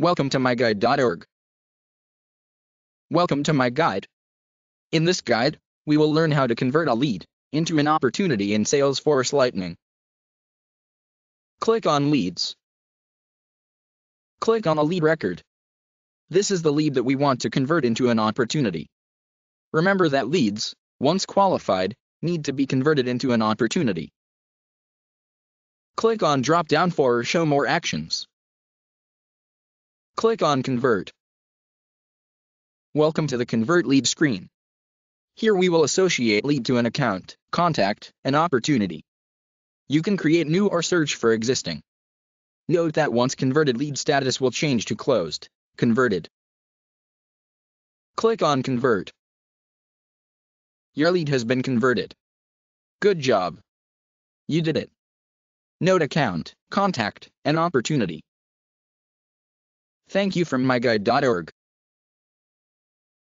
Welcome to myguide.org. Welcome to my guide. In this guide, we will learn how to convert a lead into an opportunity in Salesforce Lightning. Click on Leads. Click on a lead record. This is the lead that we want to convert into an opportunity. Remember that leads, once qualified, need to be converted into an opportunity. Click on drop-down for Show More Actions. Click on Convert. Welcome to the Convert Lead screen. Here we will associate lead to an account, contact, and opportunity. You can create new or search for existing. Note that once converted, lead status will change to closed, converted. Click on Convert. Your lead has been converted. Good job. You did it. Note account, contact, and opportunity. Thank you from myguide.org.